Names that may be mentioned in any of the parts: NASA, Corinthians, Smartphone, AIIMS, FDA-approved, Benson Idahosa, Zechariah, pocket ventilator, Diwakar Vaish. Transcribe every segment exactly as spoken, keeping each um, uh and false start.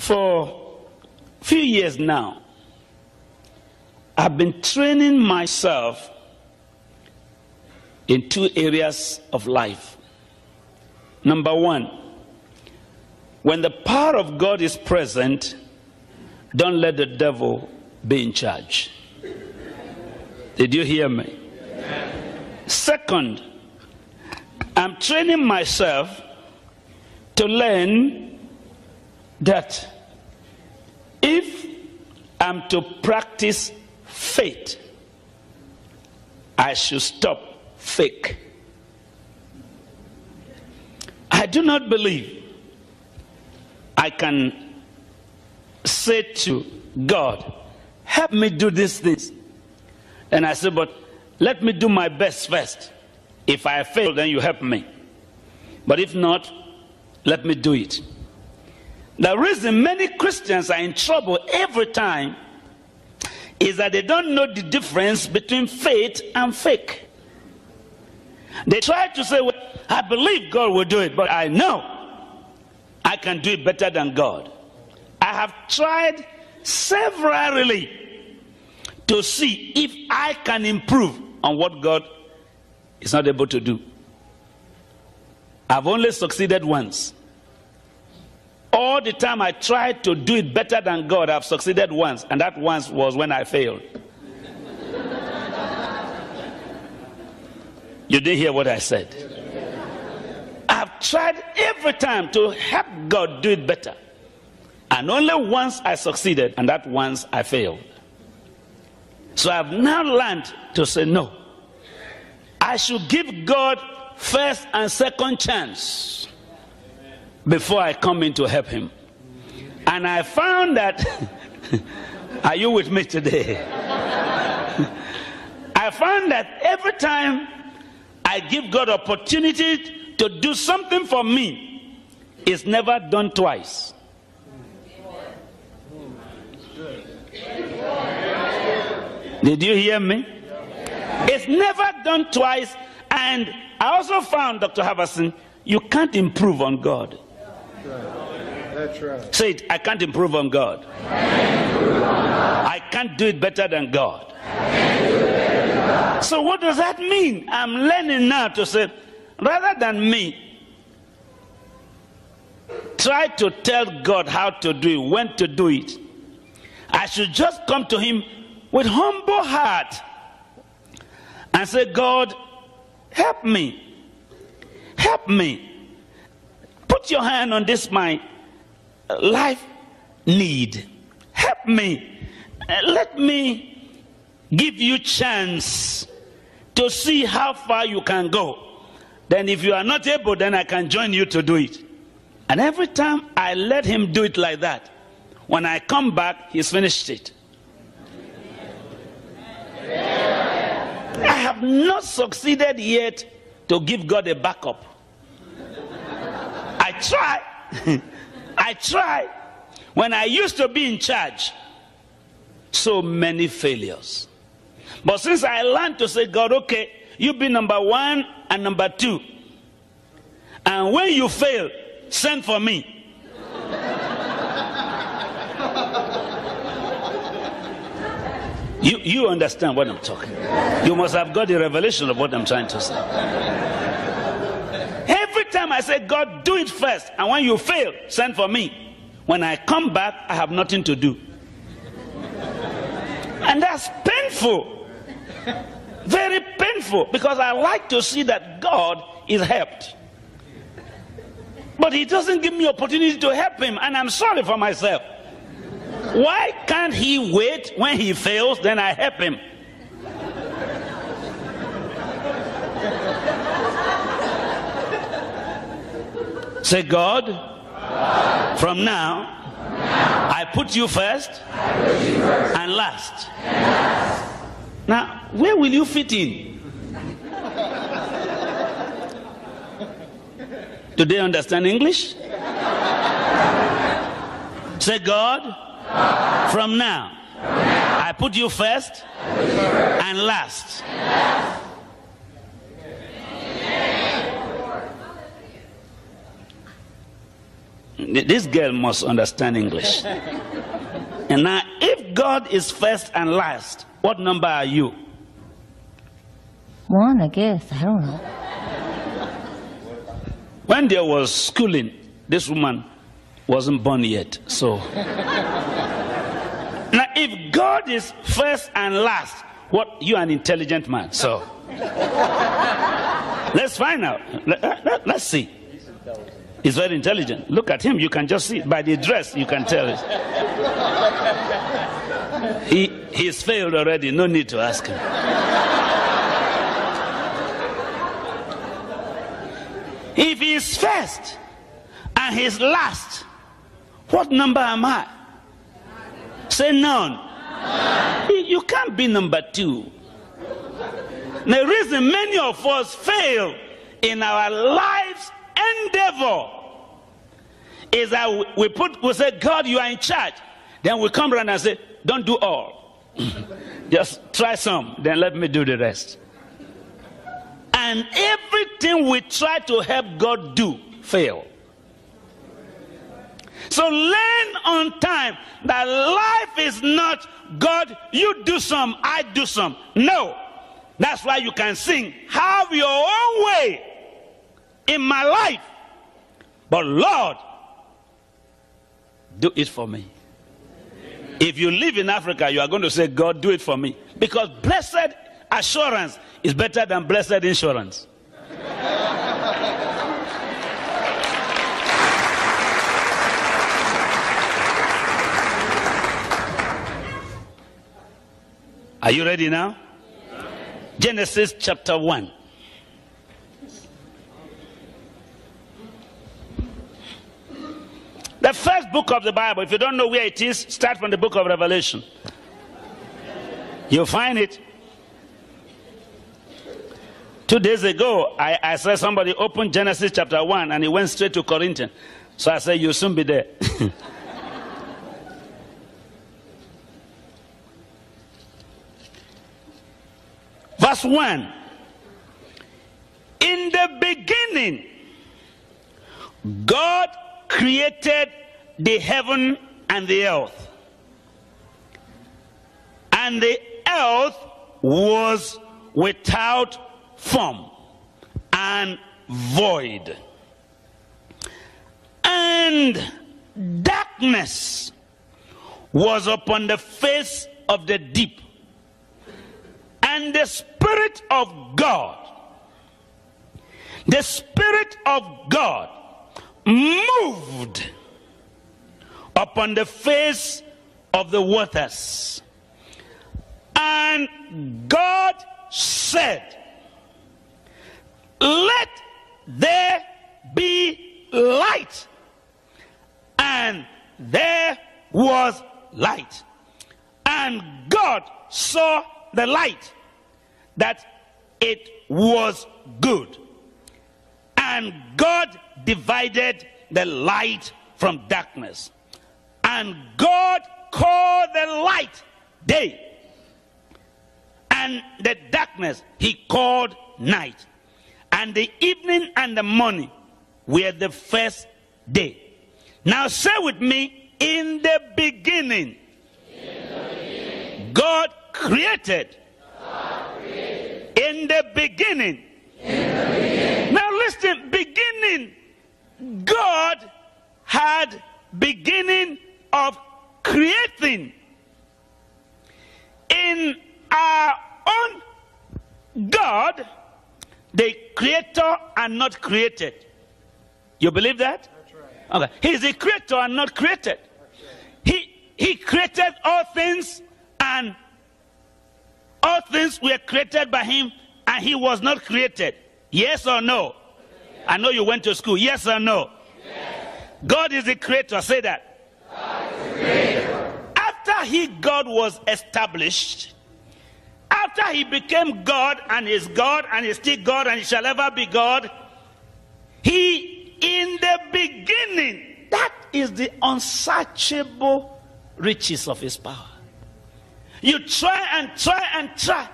For a few years now, I've been training myself in two areas of life. Number one, when the power of God is present, don't let the devil be in charge. Did you hear me? Yeah. Second, I'm training myself to learn that if I'm to practice faith, I should stop fake. I do not believe I can say to God, help me do these things. And I said, but let me do my best first. If I fail, then you help me. But if not, let me do it. The reason many Christians are in trouble every time is that they don't know the difference between faith and fake. They try to say, well, I believe God will do it, but I know I can do it better than God. I have tried severally to see if I can improve on what God is not able to do. I've only succeeded once. All the time I tried to do it better than God, I've succeeded once, and that once was when I failed. You didn't hear what I said. I've tried every time to help God do it better. And only once I succeeded, and that once I failed. So I've now learned to say no. I should give God first and second chance before I come in to help him. And I found that, are you with me today? I found that every time I give God opportunity to do something for me, it's never done twice. Did you hear me? It's never done twice. And I also found, Doctor Haverson, you can't improve on God. That's right. Say it, I can't improve on God. I can't do it better than God. So what does that mean? I'm learning now to say, rather than me, try to tell God how to do it, when to do it. I should just come to him with humble heart and say, God, help me. Help me. Put your hand on this, my life need. Help me. Let me give you chance to see how far you can go. Then if you are not able, then I can join you to do it. And every time I let him do it like that, when I come back, he's finished it. I have not succeeded yet to give God a backup. I try. I try. When I used to be in charge, so many failures. But since I learned to say, God, okay, you be number one and number two. And when you fail, send for me. you, you understand what I'm talking about. You must have got the revelation of what I'm trying to say. Every time I say, God, do it first. And when you fail, send for me. When I come back, I have nothing to do. And that's painful, very painful, because I like to see that God is helped. But he doesn't give me opportunity to help him, and I'm sorry for myself. Why can't he wait? When he fails, then I help him. Say, God, God. From now, I put you first, I put you first and, last. and last. Now, where will you fit in? Do they understand English? Say, God, God. From, now, from now, I put you first, I put you first and, last. and last. this girl must understand English. And now, if God is first and last, what number are you? One, I guess. I don't know. When there was schooling, this woman wasn't born yet, so. Now, if God is first and last, what? You're an intelligent man, so. Let's find out. Let, let, let's see. He's very intelligent. Look at him. You can just see it. By the dress, you can tell it. He, he's failed already. No need to ask him. If he is first and he is last, what number am I? Say none. You can't be number two. The reason many of us fail in our life's endeavor is that we put, we say, God, you are in charge. Then we come around and say, don't do all. Just try some, then let me do the rest. And everything we try to help God do, fail. So learn on time that life is not, God, you do some, I do some. No. That's why you can sing, have your own way in my life. But Lord, do it for me. If you live in Africa, you are going to say, God, do it for me. Because blessed assurance is better than blessed insurance. Are you ready now? Yes. Genesis chapter one. The first book of the Bible. If you don't know where it is, start from the book of Revelation. You'll find it. Two days ago, I, I said somebody opened Genesis chapter one and it went straight to Corinthians. So I said, you'll soon be there. Verse one. In the beginning, God created the heaven and the earth. And the earth was without God. Form and void, and darkness was upon the face of the deep, and the Spirit of God, the Spirit of God moved upon the face of the waters, and God said, let there be light. And there was light. And God saw the light, that it was good. And God divided the light from darkness. And God called the light day, and the darkness he called night. And the evening and the morning were the first day. Now say with me, in the beginning, in the beginning. God created. God created. In the beginning. In the beginning. Now listen, beginning. God had beginning of creating. In our own God, the creator and not created. You believe that? That's right. Okay. He's the creator and not created. That's right. He he created all things, and all things were created by him, and he was not created. Yes or no? Yes. I know you went to school. Yes or no? Yes. God is the creator. Say that. God is the creator. After he God was established, after he became God and is God and is still God and he shall ever be God, he, in the beginning, that is the unsearchable riches of his power. You try and try and try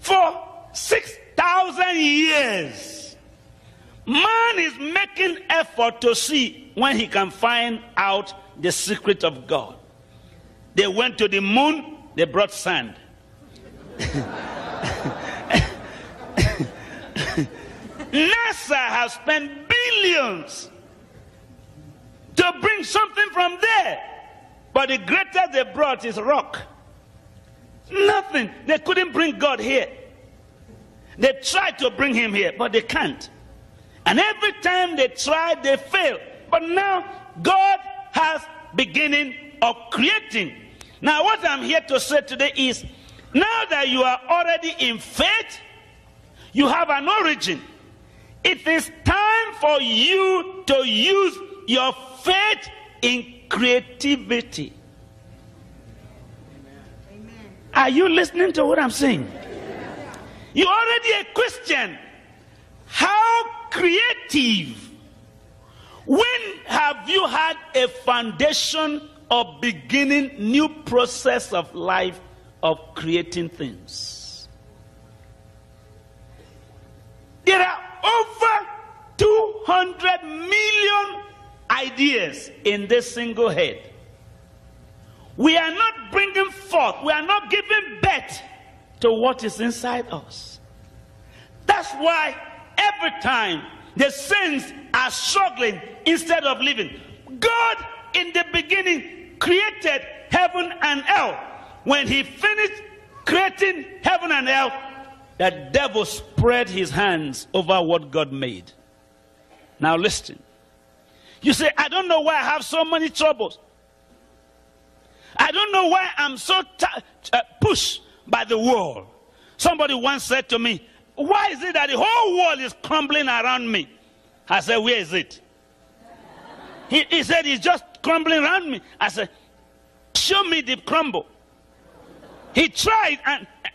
for six thousand years, Man is making effort to see when he can find out the secret of God. They went to the moon, they brought sand. NASA has spent billions to bring something from there, but the greatest they brought is rock. Nothing. They couldn't bring God here. They tried to bring him here, but they can't. And every time they try, they fail. But now God has beginning of creating. Now what I'm here to say today is, now that you are already in faith, you have an origin. It is time for you to use your faith in creativity. Amen. Are you listening to what I'm saying? Yeah. You're already a Christian. How creative? When have you had a foundation of beginning new process of life of creating things? There are over two hundred million ideas in this single head. We are not bringing forth, we are not giving birth to what is inside us. That's why every time the saints are struggling instead of living. God in the beginning created heaven and earth. When he finished creating heaven and earth, the devil spread his hands over what God made. Now listen. You say, I don't know why I have so many troubles. I don't know why I'm so uh, pushed by the world. Somebody once said to me, why is it that the whole world is crumbling around me? I said, where is it? He, he said, it's just crumbling around me. I said, show me the crumble. He tried, and I,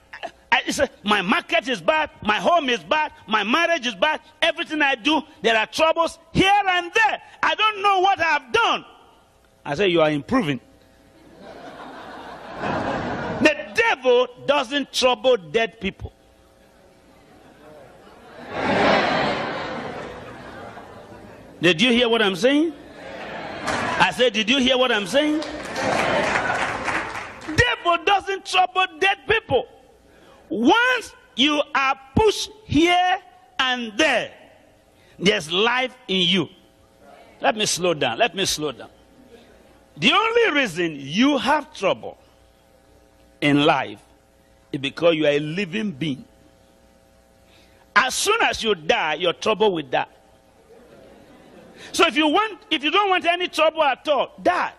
I, he said, my market is bad, my home is bad, my marriage is bad, everything I do, there are troubles here and there. I don't know what I've done. I said, you are improving. The devil doesn't trouble dead people. Did you hear what I'm saying? I said, did you hear what I'm saying? Devil doesn't trouble dead people. Once you are pushed here and there, there's life in you. Let me slow down. Let me slow down. The only reason you have trouble in life is because you are a living being. As soon as you die, your trouble will die. So if you want, if you don't want any trouble at all, die.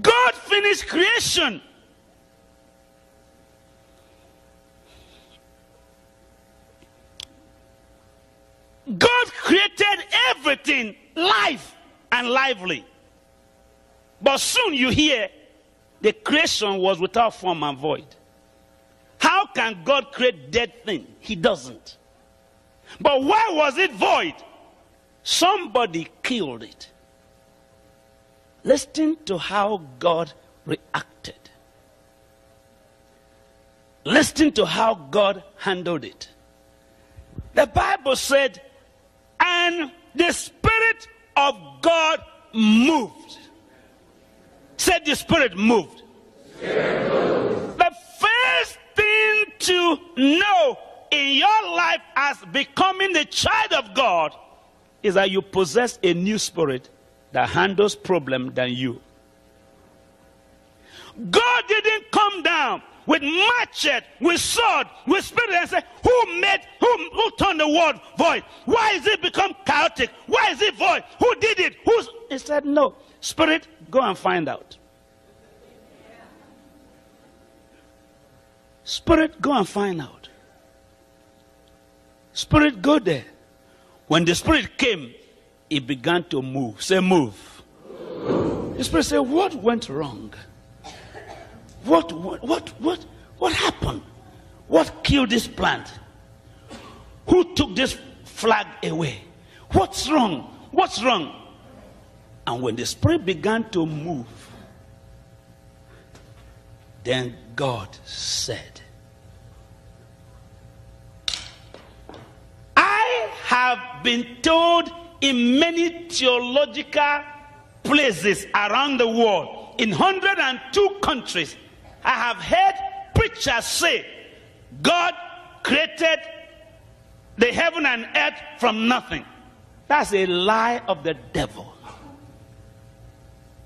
God finished creation. God created everything, life and lively. But soon you hear the creation was without form and void. How can God create dead things? He doesn't. But why was it void? Somebody killed it. Listen to how God reacted. Listen to how God handled it. The Bible said, and the Spirit of God moved. Said the Spirit moved. Spirit moved. The first thing to know in your life as becoming the child of God is that you possess a new spirit that handles problem than you. God didn't come down with machete, with sword, with spirit and say, who made, who, who turned the world void? Why is it become chaotic? Why is it void? Who did it? Who's? He said, no. Spirit, go and find out. Spirit, go and find out. Spirit, go there. When the Spirit came, it began to move. Say, move. Move. The Spirit said, what went wrong? What, what, what, what, what happened? What killed this plant? Who took this flag away? What's wrong? What's wrong? And when the Spirit began to move, Then God said, I have been told in many theological places around the world, in one hundred two countries, I have heard preachers say, God created the heaven and earth from nothing. That's a lie of the devil.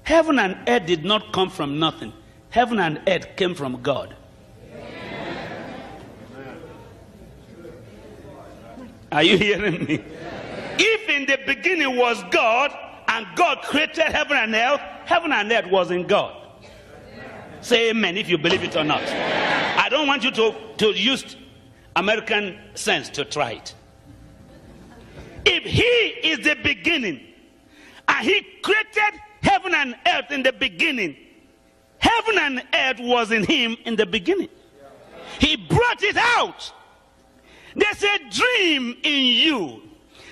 Heaven and earth did not come from nothing. Heaven and earth came from God. Amen. Are you hearing me? Amen. If in the beginning was God, and God created heaven and earth, heaven and earth was in God. Say amen if you believe it or not. Amen. I don't want you to, to use American sense to try it. If he is the beginning, and he created heaven and earth in the beginning, heaven and earth was in him in the beginning. He brought it out. There's a dream in you.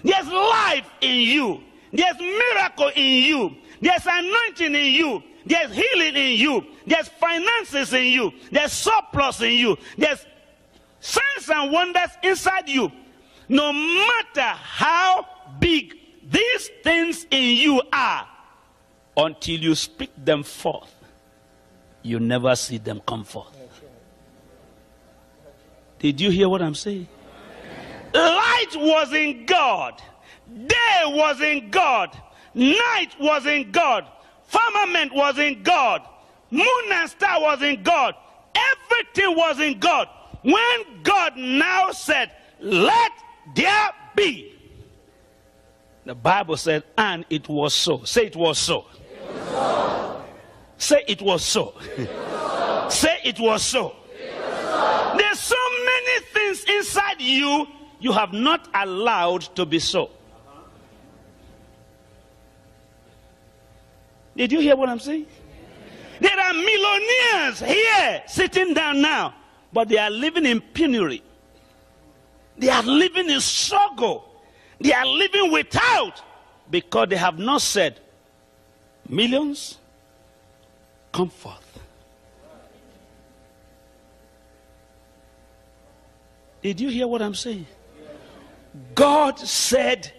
There's life in you. There's miracle in you. There's anointing in you. There's healing in you. There's finances in you. There's surplus in you. There's signs and wonders inside you. No matter how big these things in you are, until you speak them forth, you never see them come forth. Did you hear what I'm saying? Light was in God. Day was in God. Night was in God. Firmament was in God. Moon and star was in God. Everything was in God. When God now said, let there be, the Bible said, and it was so. Say it was so. It was so. Say it was so. It was so. Say it was so. It was so. There's so many things inside you you have not allowed to be so. Did you hear what I'm saying? There are millionaires here sitting down now, but they are living in penury. They are living in struggle. They are living without, because they have not said, millions, come forth. Did you hear what I'm saying? God said,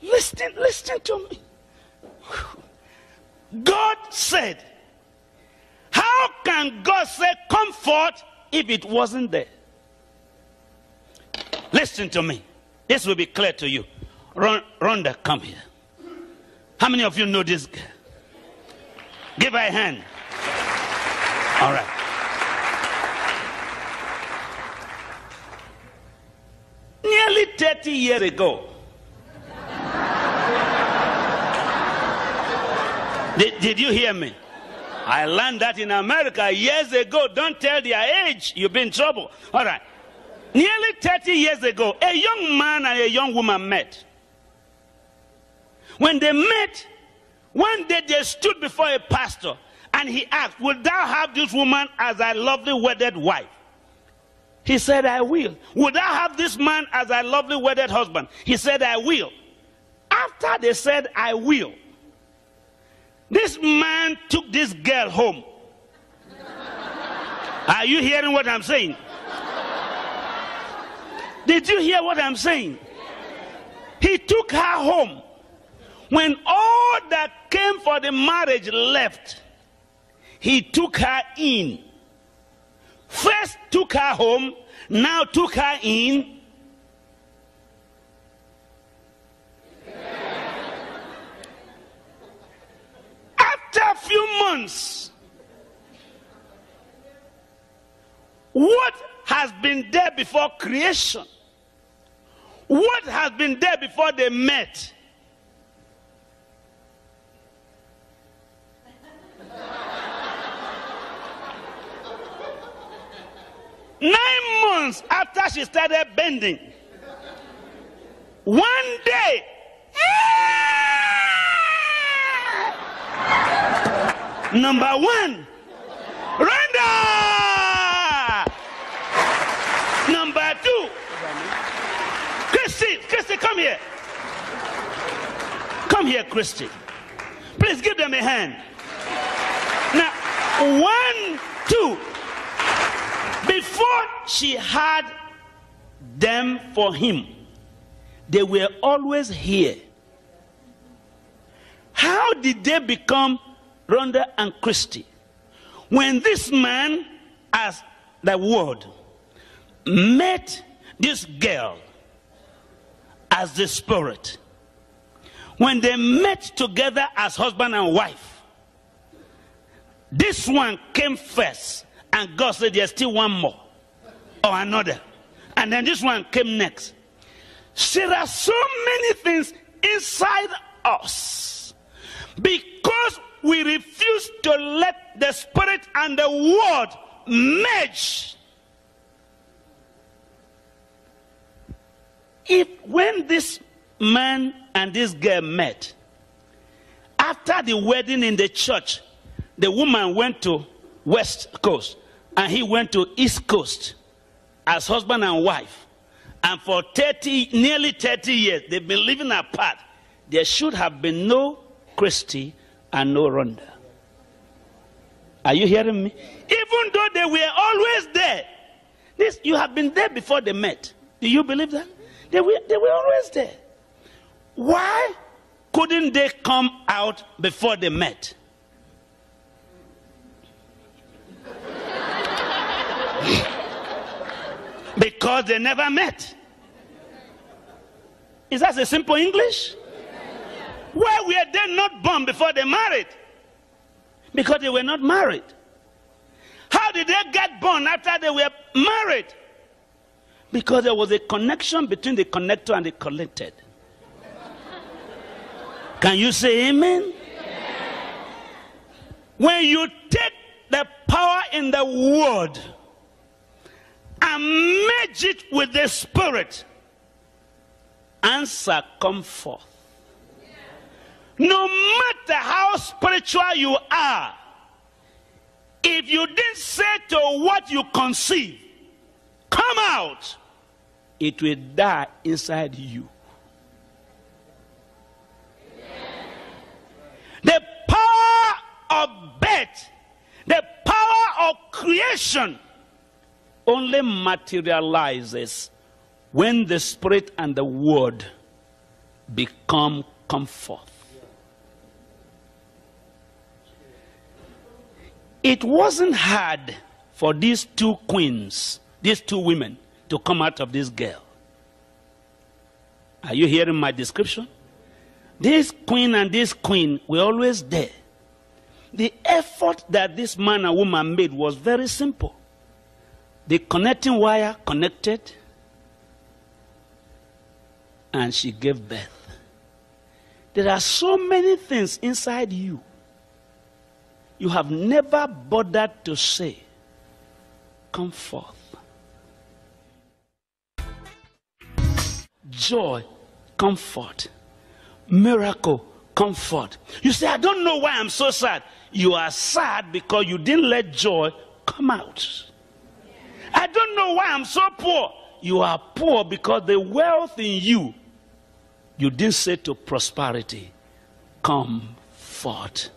listen, listen to me. God said, how can God say come forth if it wasn't there? Listen to me. This will be clear to you. Rhonda, come here. How many of you know this girl? Give her a hand. All right. Nearly thirty years ago. Did, did you hear me? I learned that in America years ago. Don't tell their age. You'll be in trouble. All right. Nearly thirty years ago, a young man and a young woman met. When they met, one day they stood before a pastor, and he asked, "Will thou have this woman as thy lovely wedded wife?" He said, "I will." "Will thou have this man as thy lovely wedded husband?" He said, "I will." After they said, "I will," this man took this girl home. Are you hearing what I'm saying? Did you hear what I'm saying? He took her home. When all that came for the marriage left, he took her in. First took her home, now took her in. After a few months, what has been there before creation, what has been there before they met, nine months after she started bending, one day, number one, Rhonda. Number two, Christy, Christy, come here. Come here, Christy. Please give them a hand. Now, one, before she had them for him, they were always here. How did they become Rhonda and Christy? When this man, as the word, met this girl as the spirit, when they met together as husband and wife, this one came first, and God said there's still one more or another, and then this one came next. So there are so many things inside us because we refuse to let the spirit and the word merge. If when this man and this girl met, after the wedding in the church, the woman went to West Coast and he went to East Coast as husband and wife, and for thirty nearly thirty years they've been living apart, there should have been no Christy and no Rhonda. Are you hearing me? Even though they were always there, this you have been there before they met. Do you believe that? They were, they were always there. Why couldn't they come out before they met? Because they never met. Is that a simple English? Why were they not born before they married? Because they were not married. How did they get born after they were married? Because there was a connection between the connector and the connected. Can you say amen? Yeah. When you take the power in the word and merge it with the spirit, answer come forth. Yeah. No matter how spiritual you are, if you didn't say to what you conceive, come out, it will die inside you. The power of birth, the power of creation only materializes when the spirit and the word become come forth. It wasn't hard for these two queens, these two women, to come out of this girl. Are you hearing my description? This queen and this queen were always there. The effort that this man and woman made was very simple. The connecting wire connected, and she gave birth. There are so many things inside you you have never bothered to say, come forth. Joy, comfort. Miracle, comfort. You say, I don't know why I'm so sad. You are sad because you didn't let joy come out. I don't know why I'm so poor. You are poor because the wealth in you, you didn't say to prosperity, come forth.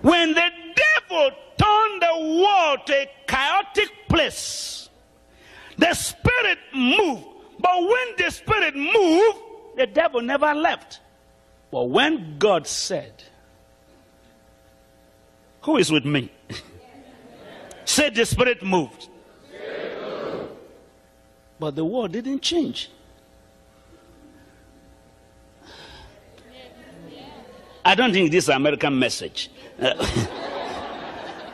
When the devil turned the world to a chaotic place, the spirit moved. But when the spirit moved, the devil never left. But when God said, who is with me? Say the spirit moved. But the world didn't change. I don't think this is an American message.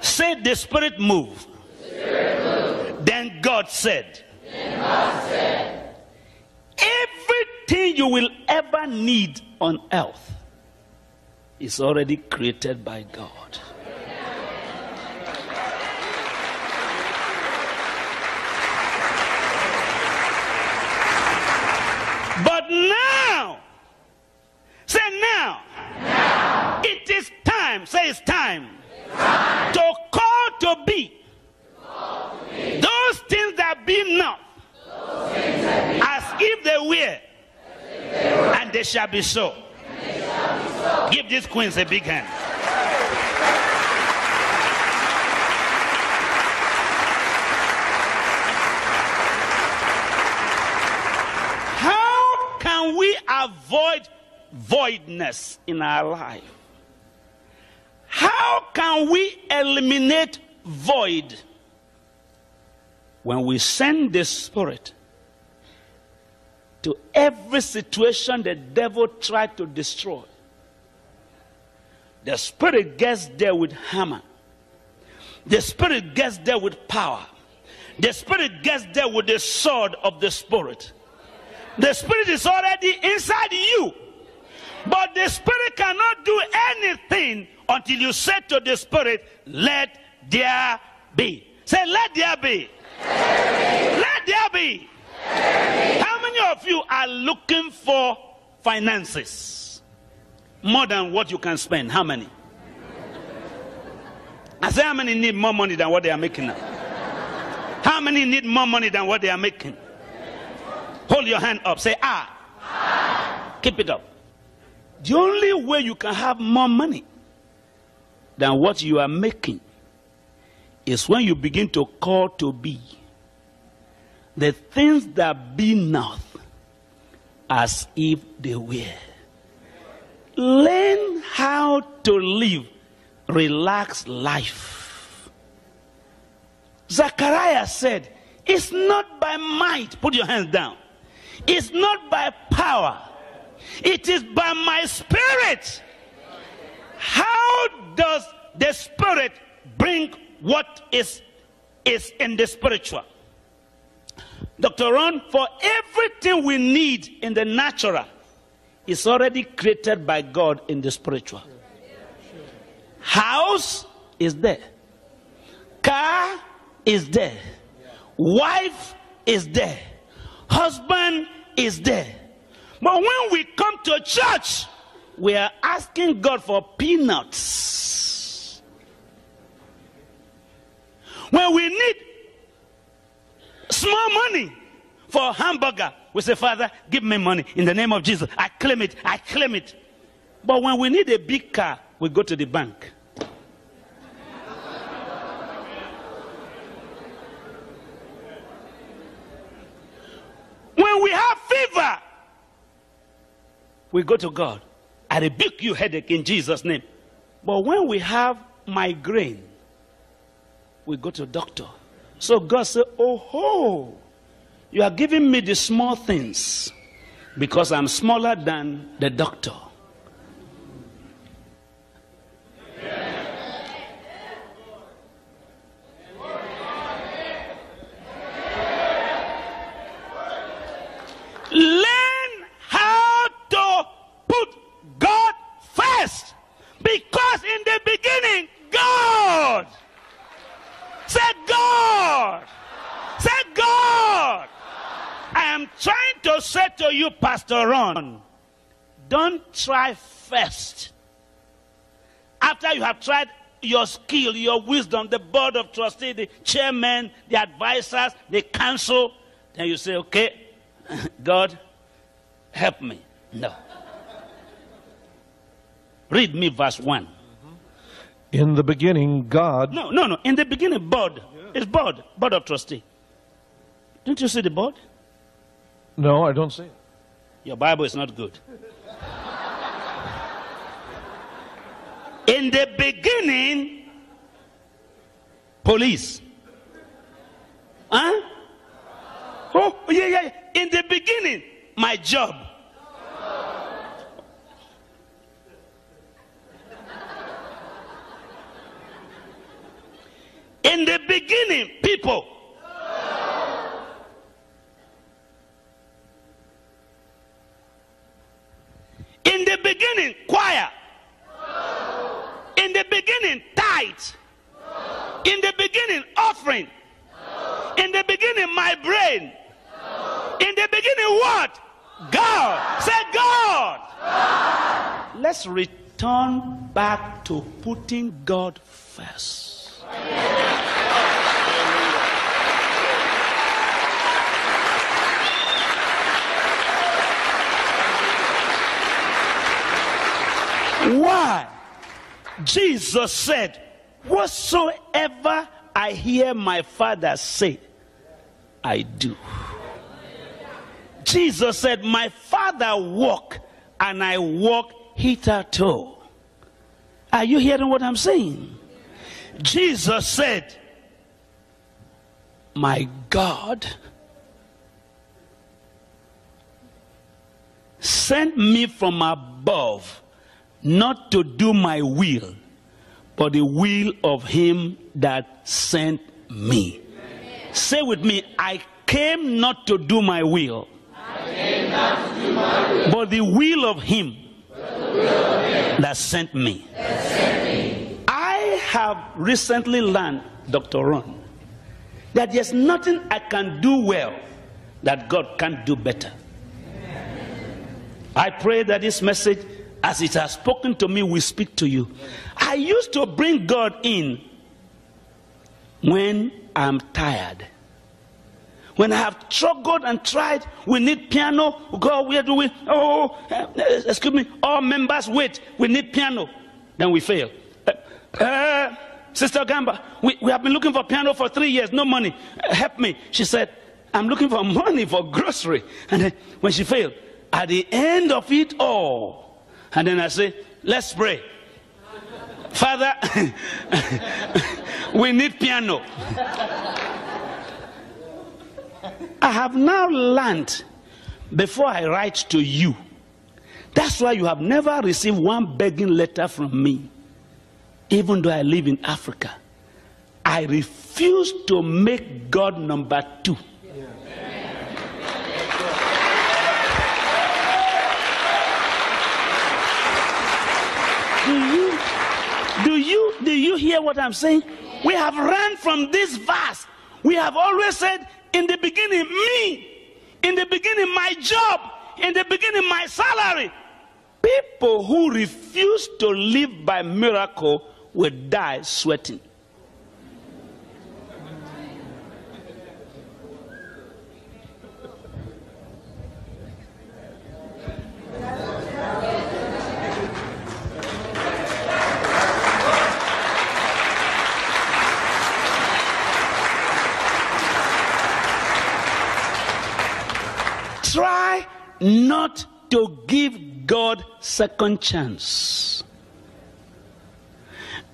Say the spirit moved. Then God said. Then God said. Everything you will ever need on earth is already created by God. But now, say now, now. It is time, say it's time, it's time. To call to be, to call to be. Those things that be not, as if they were, and they shall be so. Give these queens a big hand. avoid voidness in our life. How can we eliminate void? When we send the Spirit to every situation the devil tried to destroy, the Spirit gets there with hammer. The Spirit gets there with power. The Spirit gets there with the sword of the Spirit. The Spirit is already inside you. But the Spirit cannot do anything until you say to the Spirit, let there be. Say, let there be. There be. Let there be. There be. How many of you are looking for finances? More than what you can spend. How many? I say, how many need more money than what they are making now? How many need more money than what they are making? Hold your hand up. Say, ah. ah. Keep it up. The only way you can have more money than what you are making is when you begin to call to be. The things that be not as if they were. Learn how to live relaxed life. Zechariah said, it's not by might. Put your hands down. It's not by power. It is by my Spirit. How does the Spirit bring what is, is in the spiritual? Doctor Ron, for everything we need in the natural is already created by God in the spiritual. House is there. Car is there. Wife is there. Husband is there. But when we come to church, we are asking God for peanuts. When we need small money for a hamburger, we say, Father, give me money in the name of Jesus. I claim it. I claim it. But when we need a big car, we go to the bank. When we have fever, we go to God. I rebuke you, headache, in Jesus' name. But when we have migraine, we go to doctor. So God said, oh ho, you are giving me the small things because I'm smaller than the doctor. Learn how to put God first, because in the beginning, God. Said God. Said God. I am trying to say to you, Pastor Ron, don't try first. After you have tried your skill, your wisdom, the board of trustees, the chairman, the advisors, the council, then you say, okay, God, help me. No. Read me verse one. In the beginning, God... No, no, no. In the beginning, board. Yeah. It's board. Board of trustee. Don't you see the board? No, I don't see it. Your Bible is not good. In the beginning, police. Huh? Oh, yeah, yeah. In the beginning, my job. In the beginning, people. In the beginning, choir. In the beginning, tithe. In the beginning, offering. In the beginning, my brain. In the beginning, what? God. Say God. God. Let's return back to putting God first. Why? Jesus said, whatsoever I hear my Father say, I do. Jesus said, my Father walk, and I walk hitherto. Are you hearing what I'm saying? Jesus said, my God sent me from above, not to do my will, but the will of him that sent me. Amen. Say with me, I came not to do my will, I came not to do my will, but the will of him, will of him that sent me. That sent me. I have recently learned, Doctor Ron, that there's nothing I can do well that God can't do better. I pray that this message, as it has spoken to me, will speak to you. I used to bring God in when I'm tired. When I have struggled and tried, we need piano. God, where do we? Oh, excuse me. All members, wait. We need piano. Then we fail. Uh, uh, Sister Gamba, we, we have been looking for piano for three years. No money. Uh, help me. She said, I'm looking for money for grocery. And then when she failed, at the end of it all, and then I say, let's pray. Father, we need piano. I have now learned, before I write to you, that's why you have never received one begging letter from me, even though I live in Africa. I refuse to make God number two. Do you, do you, do you hear what I'm saying? We have run from this verse. We have always said, in the beginning, me. In the beginning, my job. In the beginning, my salary. People who refuse to live by miracle will die sweating. Try not to give God second chance.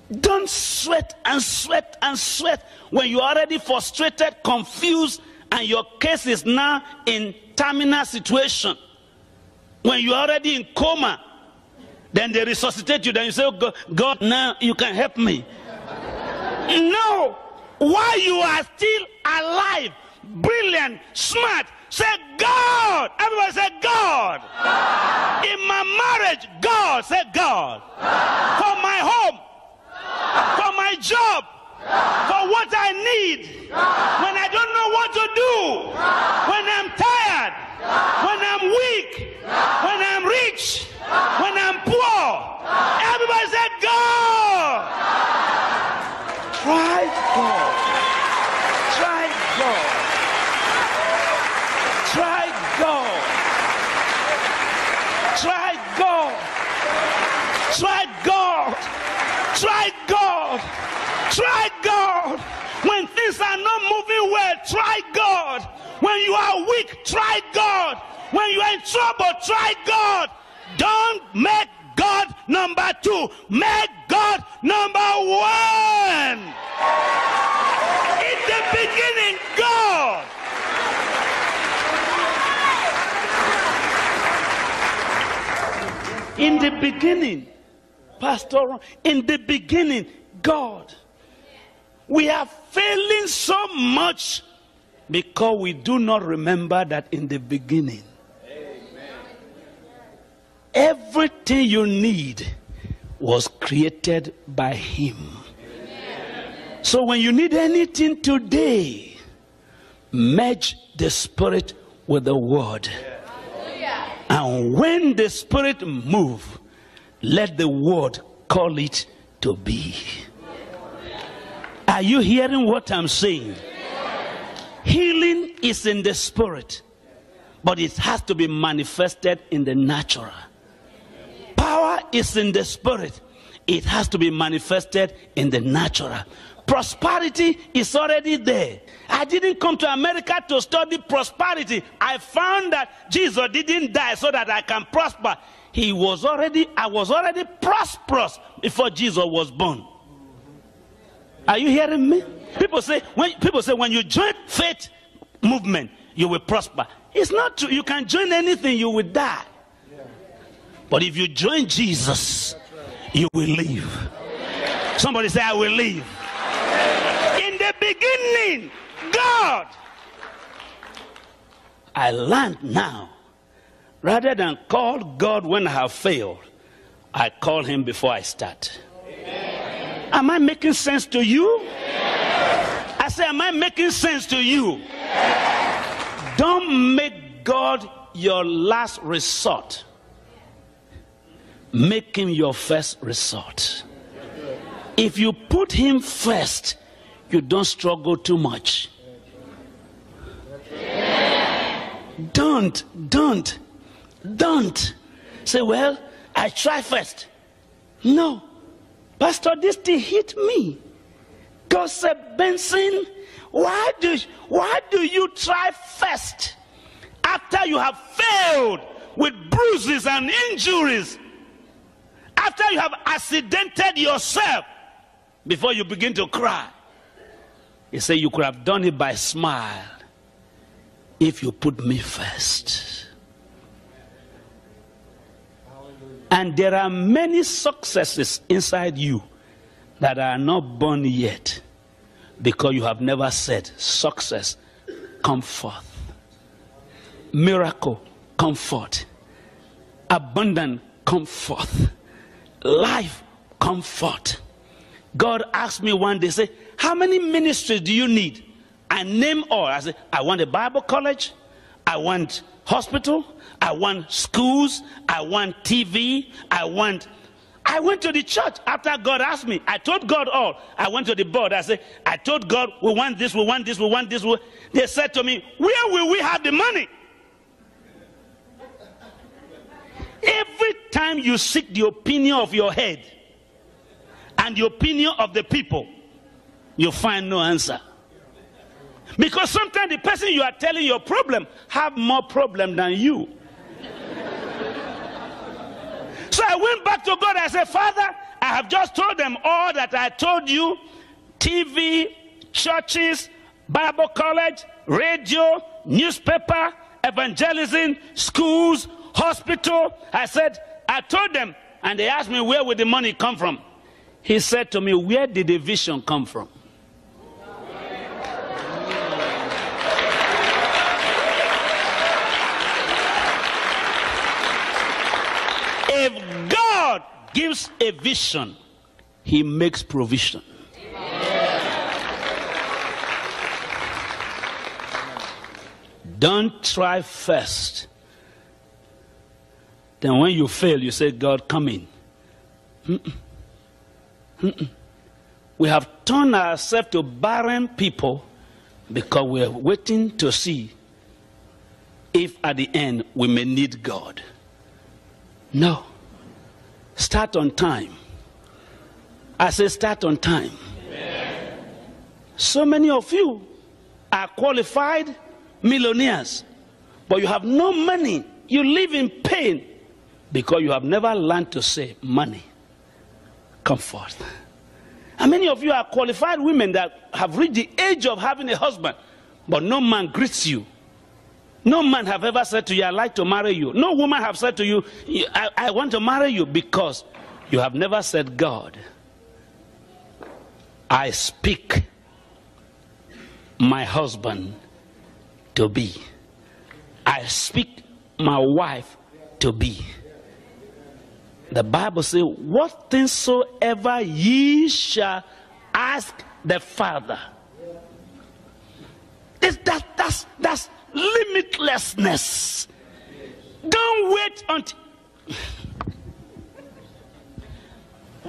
Don't sweat and sweat and sweat when you're already frustrated, confused, and your case is now in terminal situation. When you're already in coma, then they resuscitate you, then you say, oh God, God, now you can help me. No! While you are still alive, brilliant, smart, say, God. Everybody say, God. God. In my marriage, God. Say, God. God. For my home. God. For my job. God. For what I need. God. When I don't know what to do. God. When I'm tired. God. When I'm weak. God. When I'm rich. God. When I'm poor. God. Everybody say, God. God. Try God. Try God. Try God. Try God. Try God. Try God. Try God. When things are not moving well, try God. When you are weak, try God. When you are in trouble, try God. Don't make God number two. Make God number one. In the beginning, God. In the beginning, Pastor, in the beginning, God. We are failing so much because we do not remember that in the beginning. Amen. Everything you need was created by him. Amen. So when you need anything today, merge the spirit with the word. And when the spirit move, let the word call it to be. Are you hearing what I'm saying? Healing is in the spirit, but it has to be manifested in the natural. Power is in the spirit. It has to be manifested in the natural. Prosperity is already there. I didn't come to America to study prosperity. I found that Jesus didn't die so that I can prosper. He was already, I was already prosperous before Jesus was born. Are you hearing me? People say, when, people say when you join faith movement, you will prosper. It's not true. You can join anything, you will die. But if you join Jesus, you will live. Somebody say, I will live. In the beginning, God. I learned now, rather than call God when I have failed, I call him before I start. Amen. Am I making sense to you? Yes. I say, am I making sense to you? Yes. Don't make God your last resort. Make him your first resort. If you put him first, you don't struggle too much. Don't, don't, don't say, well, I try first. No. Pastor, this thing hit me. God said, Benson, why do, why do you try first after you have failed with bruises and injuries? After you have accidented yourself, before you begin to cry. He said, you could have done it by smile if you put me first. And there are many successes inside you that are not born yet because you have never said, success, come forth. Miracle, come forth. Abundance, come forth. Life, come forth. God asked me one day, say, how many ministries do you need? I name all. I said, I want a Bible college. I want hospital. I want schools. I want T V. I want... I went to the church after God asked me. I told God all. I went to the board. I said, I told God, we want this, we want this, we want this. We... They said to me, where will we have the money? Every time you seek the opinion of your head, and the opinion of the people, you find no answer. Because sometimes the person you are telling your problem have more problem than you. So I went back to God. I said, Father, I have just told them all that I told you. T V, churches, Bible college, radio, newspaper, evangelism, schools, hospital. I said, I told them. And they asked me, where would the money come from? He said to me, where did the vision come from? If God gives a vision, he makes provision. Don't try first. Then when you fail, you say, God, come in. Mm-mm. Mm-mm. We have turned ourselves to barren people because we are waiting to see if at the end we may need God. No. Start on time. I say start on time. Amen. So many of you are qualified millionaires, but you have no money. You live in pain because you have never learned to save money. Come forth. And many of you are qualified women that have reached the age of having a husband, but no man greets you. No man have ever said to you, I'd like to marry you. No woman have said to you, I, I want to marry you, because you have never said, God, I speak my husband to be. I speak my wife to be. The Bible says, what things soever ye shall ask the Father. It's that, that's, that's limitlessness. Don't wait until...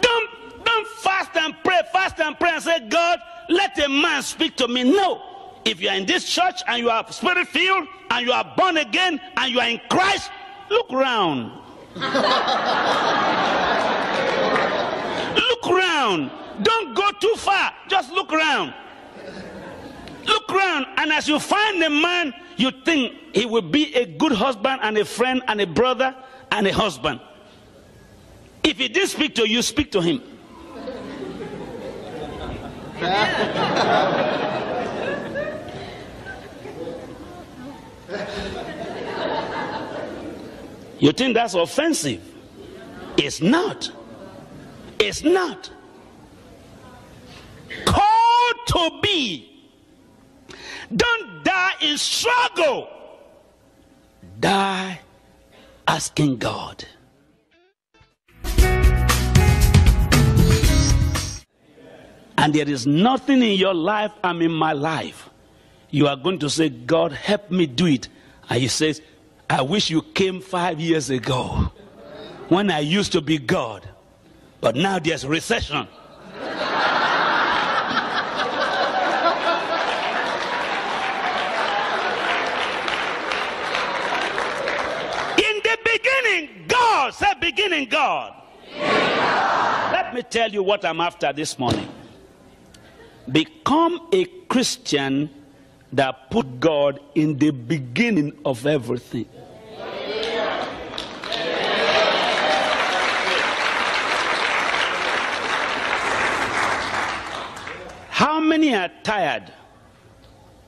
Don't, don't fast and pray, fast and pray and say, God, let a man speak to me. No. If you are in this church and you are spirit-filled and you are born again and you are in Christ, look around. Look round. Don't go too far. Just look around. Look around, and as you find a man you think he will be a good husband and a friend and a brother and a husband, if he didn't speak to you, speak to him. You think that's offensive? It's not. It's not. Called to be. Don't die in struggle. Die asking God. And there is nothing in your life and in my life you are going to say, God, help me do it. And he says, I wish you came five years ago when I used to be God, but now there's recession. In the beginning, God said, beginning God. Yeah. Let me tell you what I'm after this morning. Become a Christian that put God in the beginning of everything. Yeah. How many are tired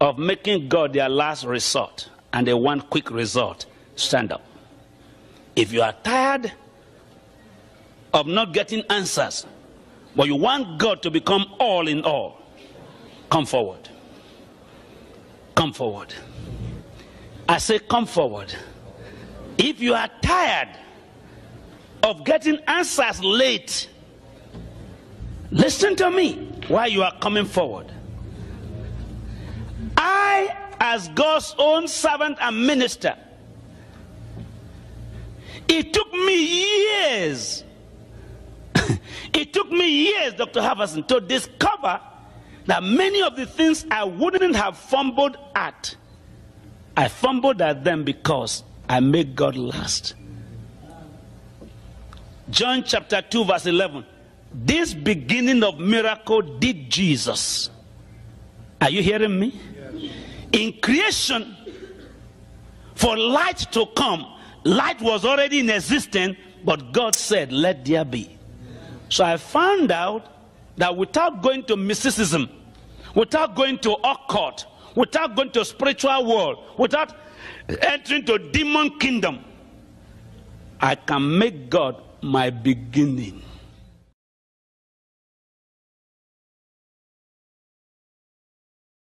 of making God their last resort and they want quick result? Stand up. If you are tired of not getting answers, but you want God to become all in all, come forward. Come forward. I say come forward. If you are tired of getting answers late, listen to me while you are coming forward. I, as God's own servant and minister, it took me years, it took me years, Doctor Harbison, to discover that many of the things I wouldn't have fumbled at, I fumbled at them because I made God last. John chapter two verse eleven. This beginning of miracle did Jesus. Are you hearing me? Yes. In creation, for light to come, light was already in existence, but God said, let there be. So I found out that without going to mysticism, without going to occult, without going to spiritual world, without entering to demon kingdom, I can make God my beginning.